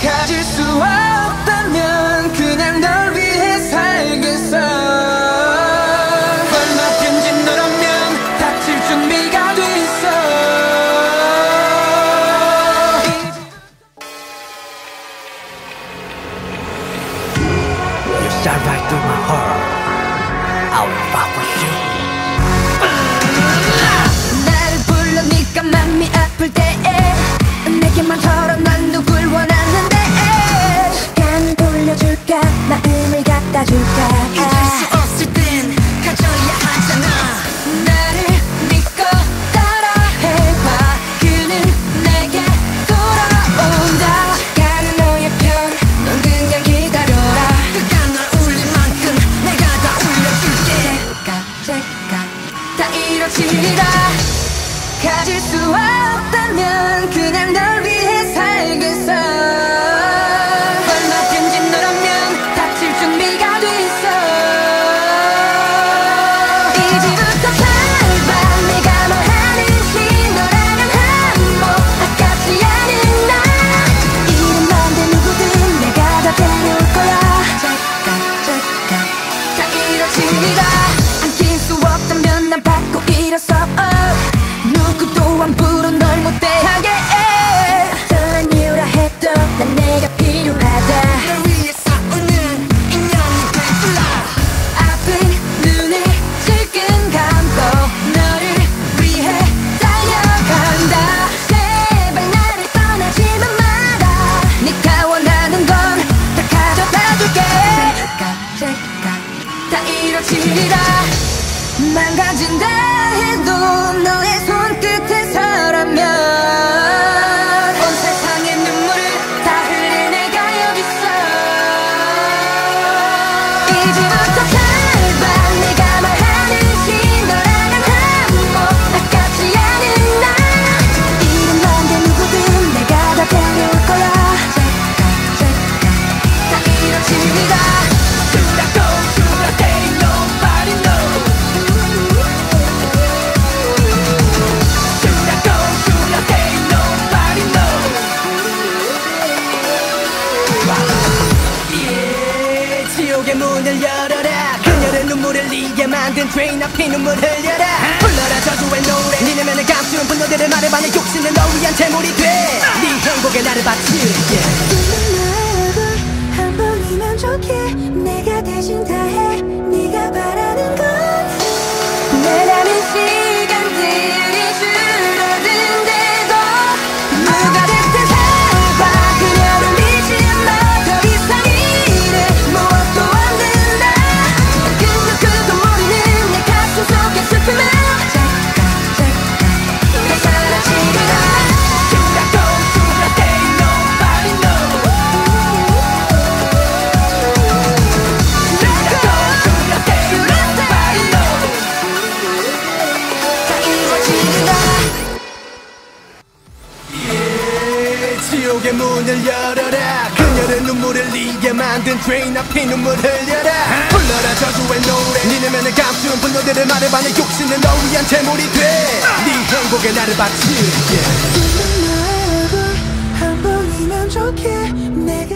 가질 수 없다면 그냥 널 위해 살겠어. 얼마든지 너라면 다칠 준비가 돼 있어. You shine right through my heart. I will fight for you. 맘이 아플 때에 내게만 털어 난 누굴 원하는데 간 돌려줄까 마음을 갖다줄까 잊을 수 없을 땐 가져야 하잖아. 나를 믿고 따라해봐. 그는 내게 돌아온다. 가는 너의 편 넌 그냥 기다려라. 그가 널 울릴 만큼 내가 다 울려줄게. 제가 다 이뤄지리라. 가질 수 없다면 그냥 널 위해 살겠어. 얼마든지 너라면 다칠 준비가 돼 있어. 이제부터 제발 내가 말하듯이 너라면 한몫하지 않은 나. 이런 맘대 누구든 내가 다 데려올 거야. 잠깐 다 이뤄지리라. 안길 수 없다면 난 받고 일어서 누구도 함부로 널 못대하게 어떤 이유라 해도 난 내가 필요하다. 널 위해 싸우는 인연이 되줄라. 아픈 눈을 질끈 감고 너를 위해 달려간다. 제발 나를 떠나지만 마라. 네가 원하는 건 다 가져다줄게. 제가 다 이뤄지리라. 망가진다 해도 너의 문을 열어라. 그녀의 눈물을 잊게 만든 죄인 앞이 눈물 흘려라. 불러라 저주의 노래. 니네면을 감추는 분노들을 말해봐. 내 욕심은 너 위한 재물이 돼. 네 행복에 나를 바칠게. 너는 나하고 한 번이면 좋게. 내가 대신 다해 네가 바라는 건. 내 남은 시간들이 줄어든데도 누가 됐든 살봐. 그녀를 믿지 마. 더 이상 지옥의 문을 열어라. 그녀의 눈물을 잊게 만든 죄인 앞이 눈물 흘려라. 불러라 저주의 노래. 니네 면을 감추는 분노들을 말해봐. 내 욕심은 너 위한 재물이 돼. 네 행복에 나를 바칠게. 너는 나하고 한 번이면 좋게.